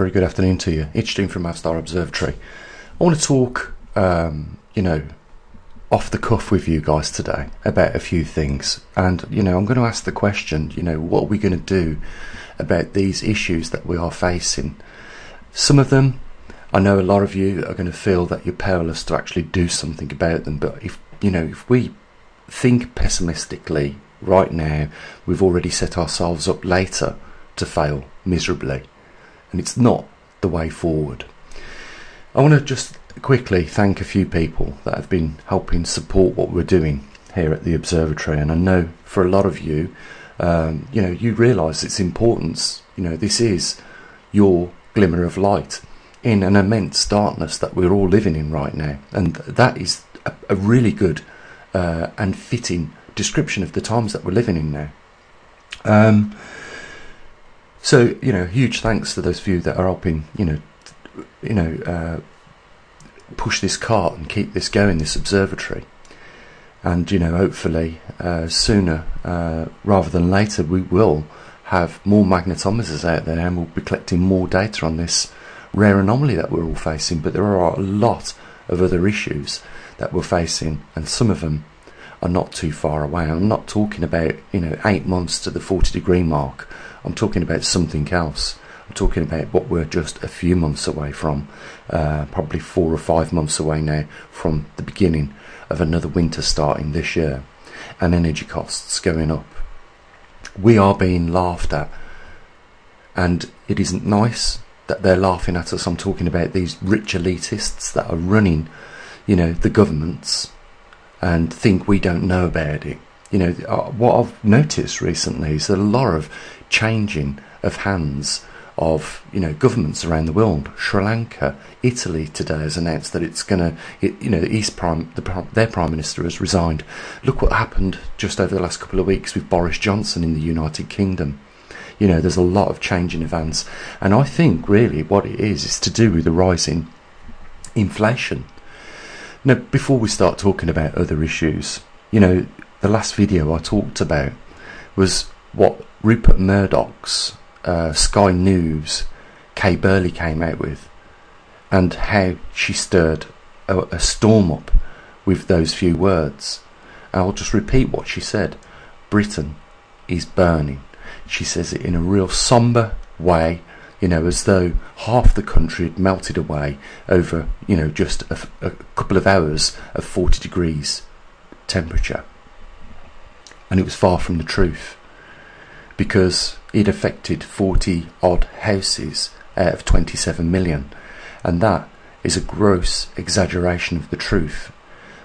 very good afternoon to you. It's Jim from Mavstar Observatory. I want to talk, you know, off the cuff with you guys today about a few things. And, you know, I'm going to ask the question, you know, what are we going to do about these issues that we are facing? Some of them, I know a lot of you are going to feel that you're powerless to actually do something about them. But if, you know, if we think pessimistically right now, we've already set ourselves up later to fail miserably, and it's not the way forward. I want to just quickly thank a few people that have been helping support what we're doing here at the observatory, and I know for a lot of you, you know, you realise its importance. You know, this is your glimmer of light in an immense darkness that we're all living in right now, and that is a really good and fitting description of the times that we're living in now. So, you know, huge thanks to those few that are helping, push this cart and keep this going, this observatory. And, you know, hopefully sooner rather than later, we will have more magnetometers out there, and we'll be collecting more data on this rare anomaly that we're all facing. But there are a lot of other issues that we're facing, and some of them are not too far away. I'm not talking about, you know, 8 months to the 40-degree mark. I'm talking about something else. I'm talking about what we're just a few months away from, probably 4 or 5 months away now from the beginning of another winter starting this year, and energy costs going up. We are being laughed at, and it isn't nice that they're laughing at us. I'm talking about these rich elitists that are running, you know, the governments, and think we don't know about it. You know, what I've noticed recently is a lot of changing of hands of, you know, governments around the world. Sri Lanka, Italy today has announced that it's going to, you know, their Prime Minister has resigned. Look what happened just over the last couple of weeks with Boris Johnson in the United Kingdom. You know, there's a lot of changing of hands. And I think really what it is to do with the rising inflation. Now, before we start talking about other issues, you know, the last video I talked about was what Rupert Murdoch's Sky News Kay Burley came out with, and how she stirred a storm up with those few words. And I'll just repeat what she said. Britain is burning. She says it in a real somber way, you know, as though half the country had melted away over, you know, just a couple of hours of 40 degrees temperature. And it was far from the truth, because it affected 40 odd houses out of 27 million. And that is a gross exaggeration of the truth.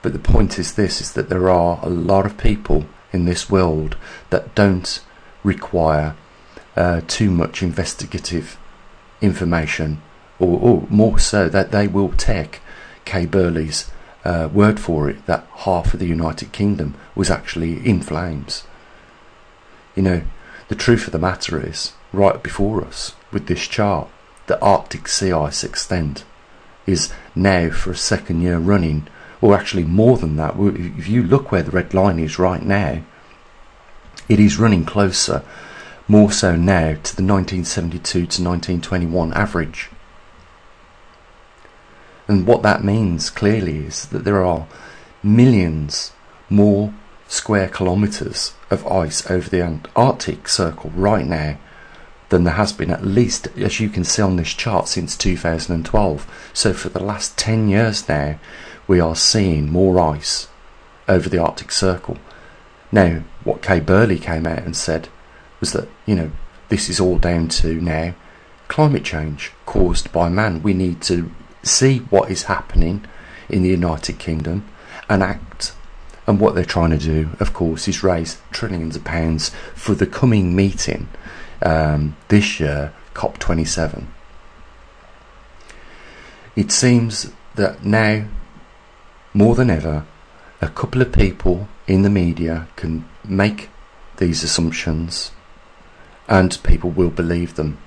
But the point is this, is that there are a lot of people in this world that don't require too much investigative information, or more so that they will take Kay Burley's word for it, that half of the United Kingdom was actually in flames. You know, the truth of the matter is right before us with this chart. The Arctic sea ice extent is now, for a second year running, or actually more than that, if you look where the red line is right now, it is running closer, more so now, to the 1972 to 1921 average. And what that means clearly is that there are millions more square kilometres of ice over the Antarctic Circle right now than there has been, at least as you can see on this chart, since 2012. So for the last 10 years now, we are seeing more ice over the Arctic Circle. Now, what Kay Burley came out and said was that, you know, this is all down to now climate change caused by man. We need to see what is happening in the United Kingdom and act. And what they're trying to do, of course, is raise trillions of pounds for the coming meeting this year, COP27. It seems that now, more than ever, a couple of people in the media can make these assumptions and people will believe them.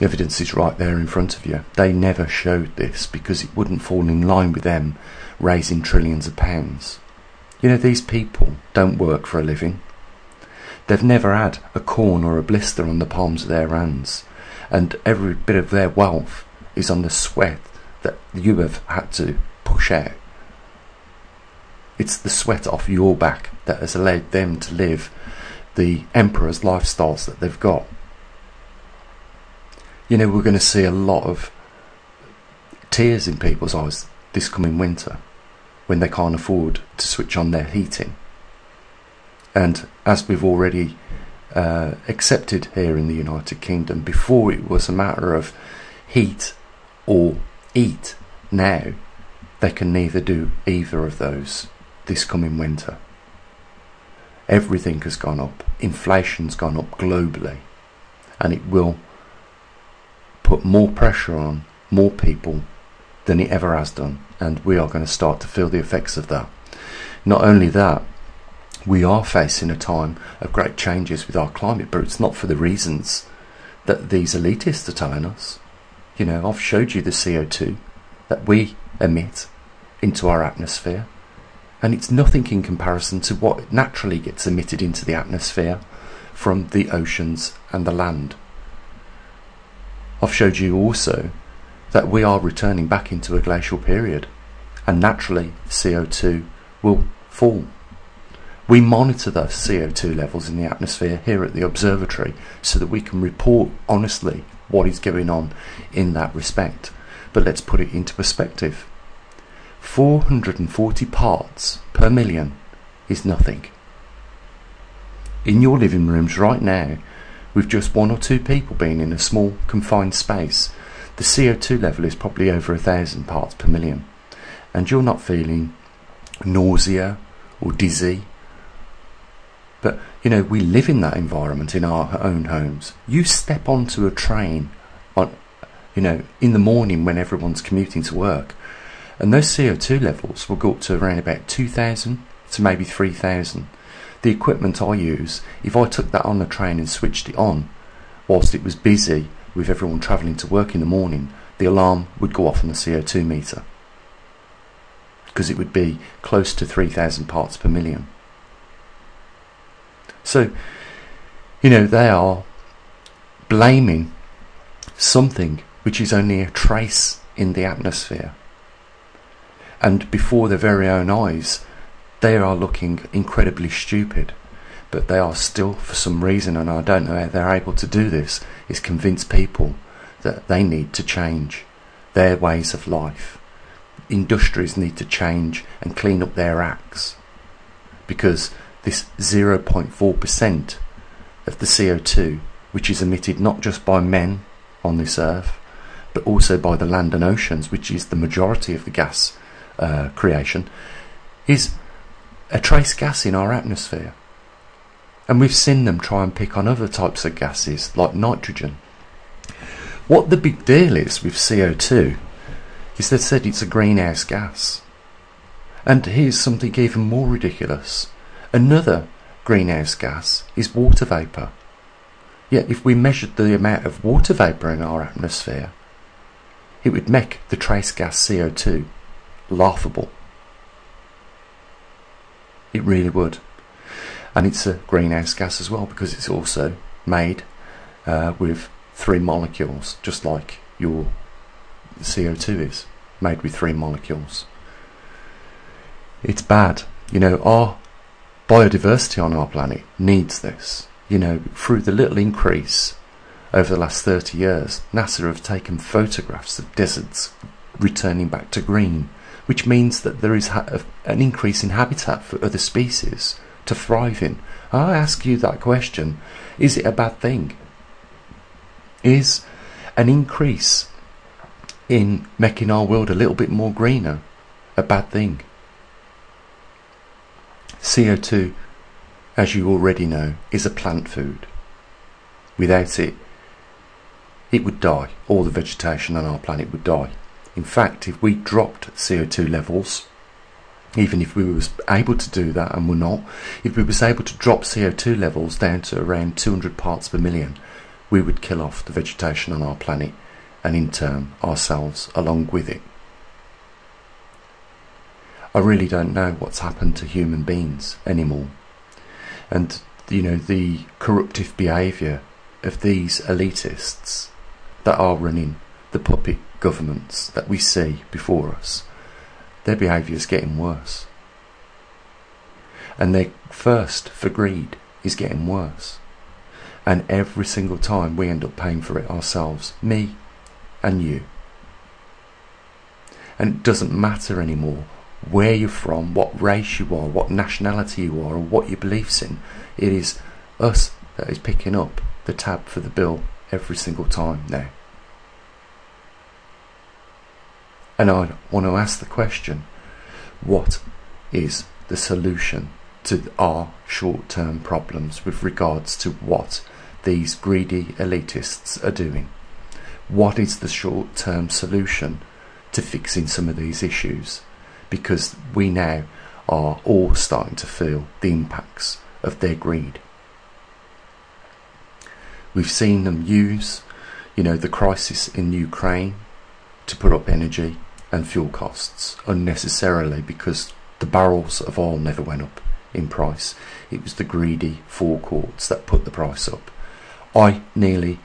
The evidence is right there in front of you. They never showed this because it wouldn't fall in line with them raising trillions of pounds. You know, these people don't work for a living. They've never had a corn or a blister on the palms of their hands. and every bit of their wealth is on the sweat that you have had to push out. It's the sweat off your back that has allowed them to live the emperor's lifestyles that they've got. You know, we're going to see a lot of tears in people's eyes this coming winter when they can't afford to switch on their heating. And as we've already accepted here in the United Kingdom, before it was a matter of heat or eat, now they can neither do either of those this coming winter. Everything has gone up, inflation's gone up globally, and it will put more pressure on more people than it ever has done, and we are going to start to feel the effects of that. Not only that, we are facing a time of great changes with our climate, but it's not for the reasons that these elitists are telling us. You know, I've showed you the CO2 that we emit into our atmosphere, and it's nothing in comparison to what naturally gets emitted into the atmosphere from the oceans and the land. I've showed you also that we are returning back into a glacial period, and naturally CO2 will fall. We monitor those CO2 levels in the atmosphere here at the observatory so that we can report honestly what is going on in that respect. But let's put it into perspective. 440 parts per million is nothing. In your living rooms right now, with just one or two people being in a small confined space, the CO2 level is probably over 1,000 parts per million, and you're not feeling nausea or dizzy. But, you know, we live in that environment in our own homes. You step onto a train, you know, in the morning when everyone's commuting to work, and those CO2 levels will go up to around about 2,000 to maybe 3,000. The equipment I use, if I took that on the train and switched it on whilst it was busy with everyone travelling to work in the morning, the alarm would go off on the CO2 meter because it would be close to 3,000 parts per million. So, you know, they are blaming something which is only a trace in the atmosphere. And before their very own eyes, they are looking incredibly stupid. But they are still, for some reason, and I don't know how they're able to do this, is convince people that they need to change their ways of life. Industries need to change and clean up their acts, because this 0.4% of the CO2, which is emitted not just by men on this earth, but also by the land and oceans, which is the majority of the gas creation, is a trace gas in our atmosphere. And we've seen them try and pick on other types of gases like nitrogen. What the big deal is with CO2 is they said it's a greenhouse gas. And here's something even more ridiculous. Another greenhouse gas is water vapour. Yet if we measured the amount of water vapour in our atmosphere, it would make the trace gas CO2 laughable. It really would. And it's a greenhouse gas as well, because it's also made with 3 molecules, just like your CO2 is made with 3 molecules. It's bad. You know, our biodiversity on our planet needs this. You know, through the little increase over the last 30 years, NASA have taken photographs of deserts returning back to green, which means that there is an increase in habitat for other species to thrive in. I ask you that question, is it a bad thing? Is an increase in making our world a little bit more greener a bad thing? CO2, as you already know, is a plant food. Without it, it would die. All the vegetation on our planet would die. In fact, if we dropped CO2 levels, even if we were able to do that, and we're not, if we were able to drop CO2 levels down to around 200 parts per million, we would kill off the vegetation on our planet, and in turn ourselves along with it. I really don't know what's happened to human beings anymore. And, you know, the corruptive behaviour of these elitists that are running the puppet governments that we see before us, their behaviour is getting worse. And their thirst for greed is getting worse. And every single time we end up paying for it ourselves, me and you. And it doesn't matter anymore where you're from, what race you are, what nationality you are, or what your beliefs in. It is us that is picking up the tab for the bill every single time now. And I want to ask the question, what is the solution to our short-term problems with regards to what these greedy elitists are doing? What is the short-term solution to fixing some of these issues? Because we now are all starting to feel the impacts of their greed. We've seen them use, the crisis in Ukraine to put up energy and fuel costs unnecessarily, because the barrels of oil never went up in price. It was the greedy forecourts that put the price up. I nearly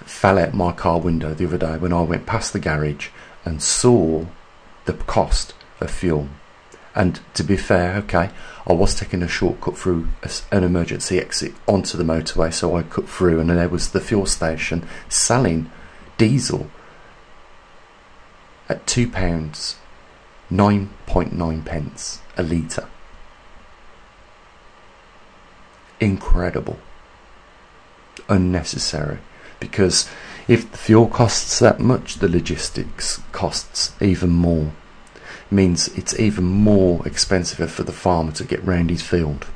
fell out my car window the other day when I went past the garage and saw the cost of fuel. And to be fair, okay, I was taking a shortcut through an emergency exit onto the motorway, so I cut through and there was the fuel station selling diesel at £2, 9.9 pence a litre. Incredible. Unnecessary. Because if the fuel costs that much, the logistics costs even more. It means it's even more expensive for the farmer to get round his field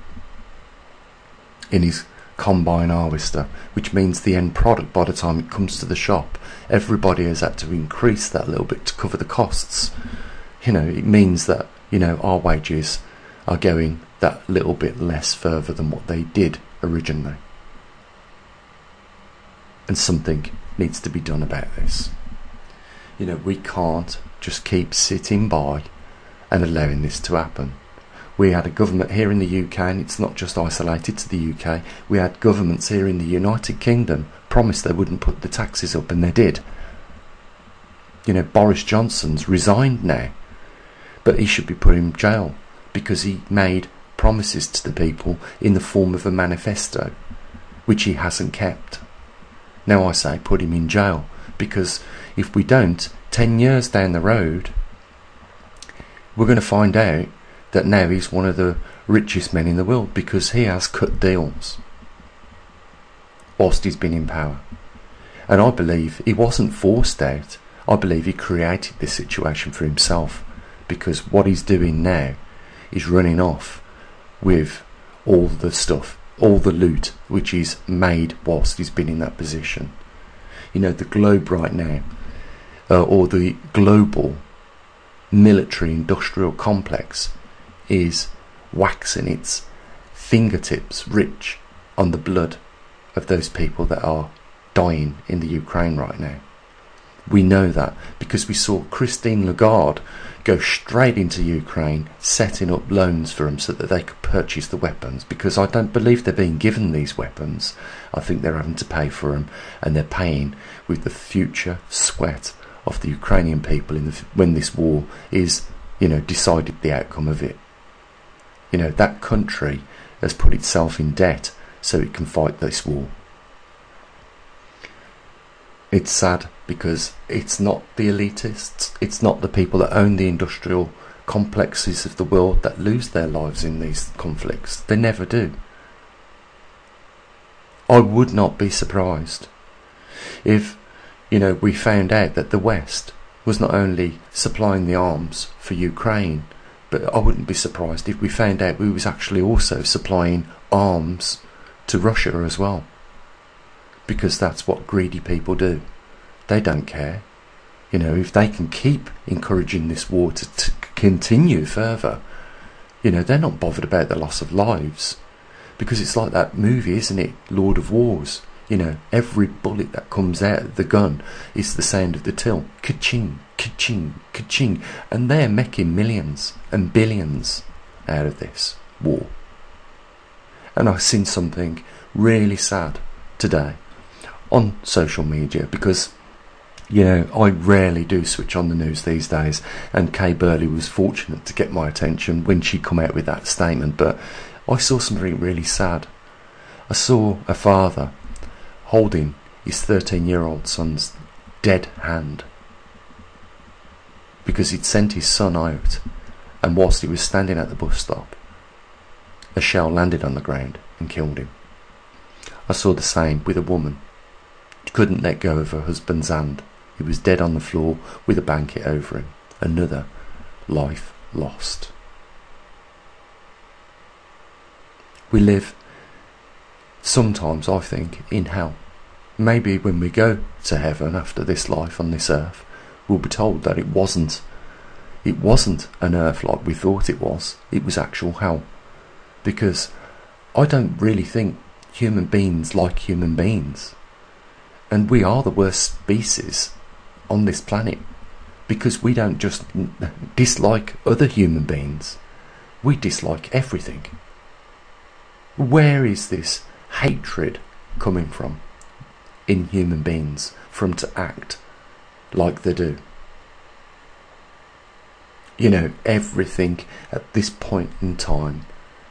in his combine harvester, which means the end product, by the time it comes to the shop, everybody has had to increase that a little bit to cover the costs. It means that our wages are going that little bit less further than what they did originally, and something needs to be done about this. We can't just keep sitting by and allowing this to happen. We had a government here in the UK, and it's not just isolated to the UK. We had governments here in the United Kingdom promised they wouldn't put the taxes up, and they did. Boris Johnson's resigned now, but he should be put in jail because he made promises to the people in the form of a manifesto, which he hasn't kept. Now I say put him in jail, because if we don't, 10 years down the road, we're going to find out that now he's one of the richest men in the world because he has cut deals whilst he's been in power. And I believe he wasn't forced out. I believe he created this situation for himself, because what he's doing now is running off with all the stuff, all the loot which he's made whilst he's been in that position. The globe right now, or the global military industrial complex, is waxing its fingertips rich on the blood of those people that are dying in the Ukraine right now. We know that because we saw Christine Lagarde go straight into Ukraine, setting up loans for them so that they could purchase the weapons, because I don't believe they're being given these weapons. I think they're having to pay for them, and they're paying with the future sweat of the Ukrainian people when this war is, decided the outcome of it. That country has put itself in debt so it can fight this war. It's sad, because it's not the elitists, it's not the people that own the industrial complexes of the world that lose their lives in these conflicts. They never do. I would not be surprised if, we found out that the West was not only supplying the arms for Ukraine, but I wouldn't be surprised if we found out we was actually also supplying arms to Russia as well. Because that's what greedy people do. They don't care. If they can keep encouraging this war to continue further, they're not bothered about the loss of lives. Because it's like that movie, isn't it? Lord of Wars. Every bullet that comes out of the gun is the sound of the till. Ka-ching, ka-ching, ka-ching. And they're making millions and billions out of this war. And I've seen something really sad today on social media, because You know, I rarely do switch on the news these days, and Kay Burley was fortunate to get my attention when she come out with that statement. But I saw something really sad. I saw a father holding his 13-year-old son's dead hand because he'd sent his son out, and whilst he was standing at the bus stop, a shell landed on the ground and killed him. I saw the same with a woman. She couldn't let go of her husband's hand. He was dead on the floor with a blanket over him. Another life lost. We live, sometimes I think, in hell. Maybe when we go to heaven after this life on this earth, we'll be told that it wasn't an earth like we thought it was. It was actual hell. Because I don't really think human beings like human beings. And we are the worst species on this planet, because we don't just dislike other human beings. We dislike everything. Where is this hatred coming from in human beings for them to act like they do? You know, everything at this point in time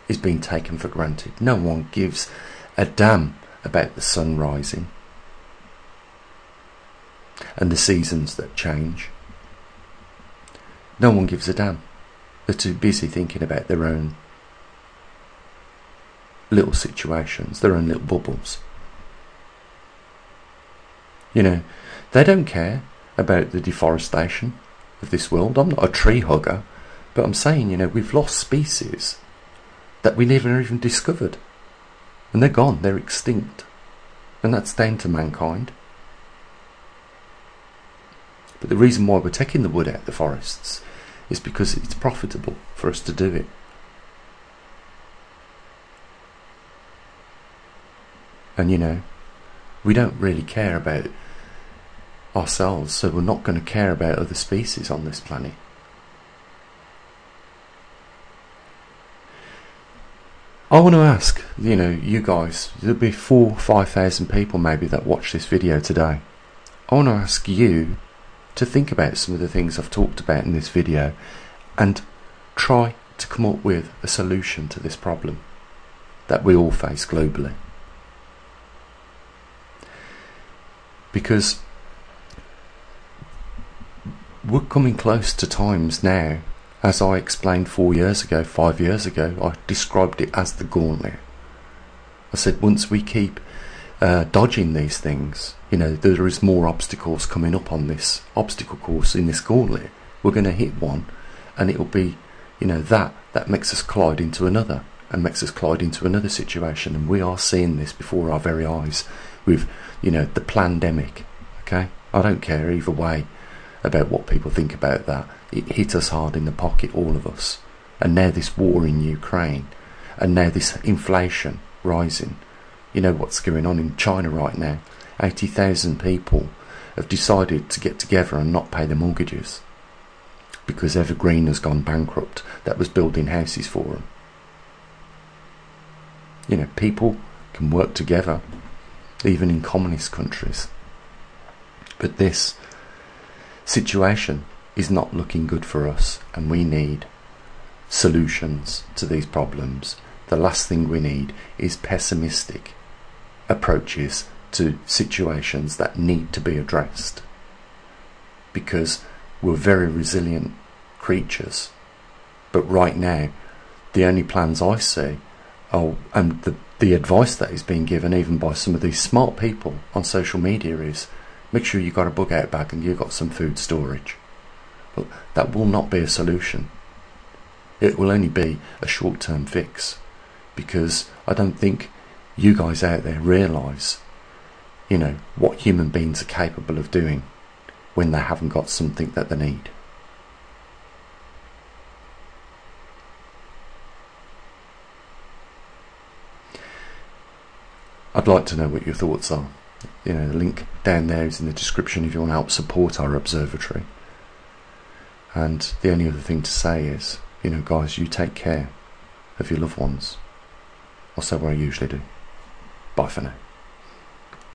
is being taken for granted. No one gives a damn about the sun rising and the seasons that change. No one gives a damn. They're too busy thinking about their own little situations, their own little bubbles. You know, they don't care about the deforestation of this world. I'm not a tree hugger, but I'm saying, you know, we've lost species that we never even discovered, and they're gone, they're extinct, and that's down to mankind. But the reason why we're taking the wood out of the forests is because it's profitable for us to do it. And you know, we don't really care about ourselves, so we're not going to care about other species on this planet. I want to ask, you know, you guys, there'll be 4,000 or 5,000 people maybe that watch this video today. I want to ask you to think about some of the things I've talked about in this video and try to come up with a solution to this problem that we all face globally. Because we're coming close to times now. As I explained 4 years ago, 5 years ago, I described it as the gauntlet. I said once we keep dodging these things, you know, there is more obstacles coming up on this obstacle course in this gauntlet. We're going to hit one, and it'll be, you know, that makes us collide into another, and makes us collide into another situation. And we are seeing this before our very eyes with, you know, the plandemic. Okay, I don't care either way about what people think about that. It hit us hard in the pocket, all of us. And now this war in Ukraine, and now this inflation rising. You know what's going on in China right now. 80,000 people have decided to get together and not pay their mortgages because Evergreen has gone bankrupt, that was building houses for them. You know, people can work together even in communist countries, but this situation is not looking good for us, and we need solutions to these problems. The last thing we need is pessimistic approaches to situations that need to be addressed, because we're very resilient creatures. But right now, the only plans I see, and the advice that is being given even by some of these smart people on social media, is make sure you've got a bug out bag and you've got some food storage. But that will not be a solution. It will only be a short-term fix, because I don't think you guys out there realise, you know, what human beings are capable of doing when they haven't got something that they need. I'd like to know what your thoughts are. You know, the link down there is in the description if you want to help support our observatory. And the only other thing to say is, you know, guys, you take care of your loved ones. Or so I usually do. Bye for now.